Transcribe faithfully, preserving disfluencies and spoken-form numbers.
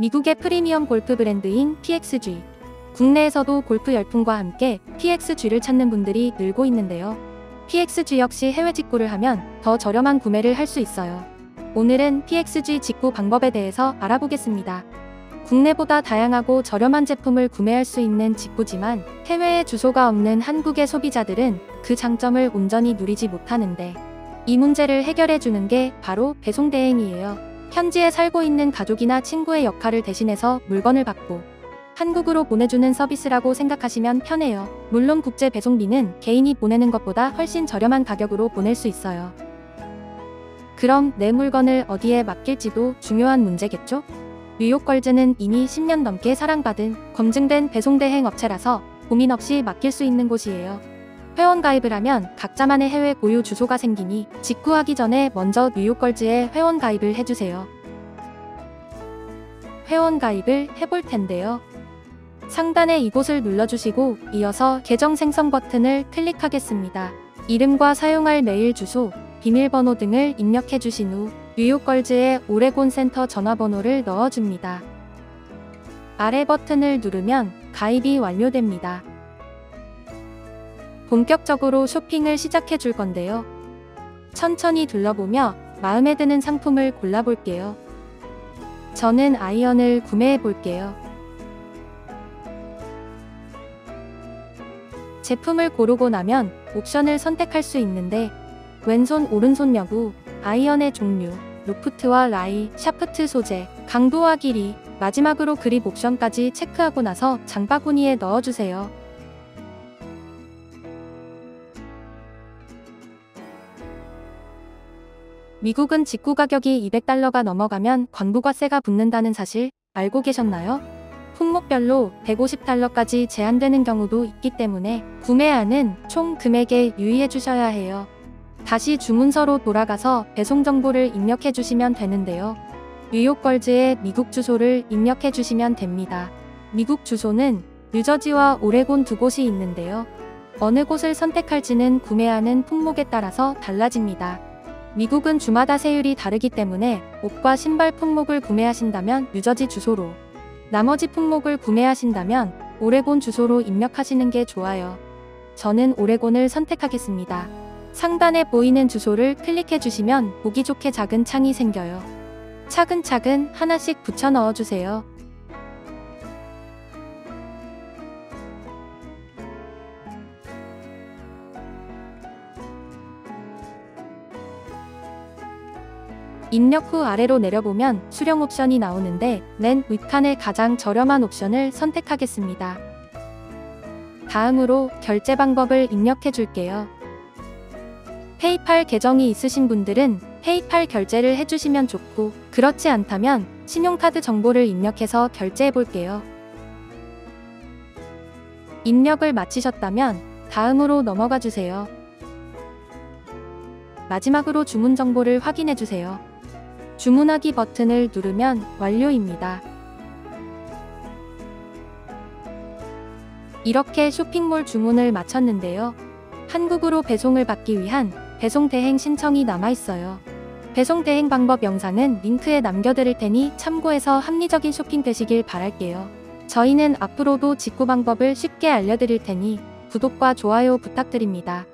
미국의 프리미엄 골프 브랜드인 피 엑스 지. 국내에서도 골프 열풍과 함께 피 엑스 지를 찾는 분들이 늘고 있는데요. 피 엑스 지 역시 해외 직구를 하면 더 저렴한 구매를 할 수 있어요. 오늘은 피 엑스 지 직구 방법에 대해서 알아보겠습니다. 국내보다 다양하고 저렴한 제품을 구매할 수 있는 직구지만 해외에 주소가 없는 한국의 소비자들은 그 장점을 온전히 누리지 못하는데, 이 문제를 해결해주는 게 바로 배송 대행이에요. 현지에 살고 있는 가족이나 친구의 역할을 대신해서 물건을 받고 한국으로 보내주는 서비스라고 생각하시면 편해요. 물론 국제 배송비는 개인이 보내는 것보다 훨씬 저렴한 가격으로 보낼 수 있어요. 그럼 내 물건을 어디에 맡길지도 중요한 문제겠죠? 뉴욕 걸즈는 이미 십 년 넘게 사랑받은 검증된 배송대행 업체라서 고민 없이 맡길 수 있는 곳이에요. 회원 가입을 하면 각자만의 해외 고유 주소가 생기니 직구하기 전에 먼저 뉴욕 걸즈에 회원 가입을 해주세요. 회원 가입을 해볼 텐데요. 상단에 이곳을 눌러주시고 이어서 계정 생성 버튼을 클릭하겠습니다. 이름과 사용할 메일 주소, 비밀번호 등을 입력해 주신 후 뉴욕걸즈의 오레곤 센터 전화번호를 넣어줍니다. 아래 버튼을 누르면 가입이 완료됩니다. 본격적으로 쇼핑을 시작해 줄 건데요. 천천히 둘러보며 마음에 드는 상품을 골라볼게요. 저는 아이언을 구매해 볼게요. 제품을 고르고 나면 옵션을 선택할 수 있는데, 왼손 오른손 여부, 아이언의 종류, 루프트와 라이, 샤프트 소재, 강도와 길이, 마지막으로 그립 옵션까지 체크하고 나서 장바구니에 넣어주세요. 미국은 직구 가격이 이백 달러가 넘어가면 관부가세가 붙는다는 사실 알고 계셨나요? 품목별로 백오십 달러까지 제한되는 경우도 있기 때문에 구매하는 총 금액에 유의해 주셔야 해요. 다시 주문서로 돌아가서 배송 정보를 입력해 주시면 되는데요. 뉴욕걸즈의 미국 주소를 입력해 주시면 됩니다. 미국 주소는 뉴저지와 오레곤 두 곳이 있는데요. 어느 곳을 선택할지는 구매하는 품목에 따라서 달라집니다. 미국은 주마다 세율이 다르기 때문에 옷과 신발 품목을 구매하신다면 뉴저지 주소로, 나머지 품목을 구매하신다면 오레곤 주소로 입력하시는 게 좋아요. 저는 오레곤을 선택하겠습니다. 상단에 보이는 주소를 클릭해 주시면 보기 좋게 작은 창이 생겨요. 차근차근 하나씩 붙여 넣어주세요. 입력 후 아래로 내려보면 수령 옵션이 나오는데, 맨 윗칸의 가장 저렴한 옵션을 선택하겠습니다. 다음으로 결제 방법을 입력해 줄게요. 페이팔 계정이 있으신 분들은 페이팔 결제를 해주시면 좋고, 그렇지 않다면 신용카드 정보를 입력해서 결제해볼게요. 입력을 마치셨다면 다음으로 넘어가주세요. 마지막으로 주문 정보를 확인해주세요. 주문하기 버튼을 누르면 완료입니다. 이렇게 쇼핑몰 주문을 마쳤는데요. 한국으로 배송을 받기 위한 배송대행 신청이 남아있어요. 배송대행 방법 영상은 링크에 남겨드릴 테니 참고해서 합리적인 쇼핑 되시길 바랄게요. 저희는 앞으로도 직구 방법을 쉽게 알려드릴 테니 구독과 좋아요 부탁드립니다.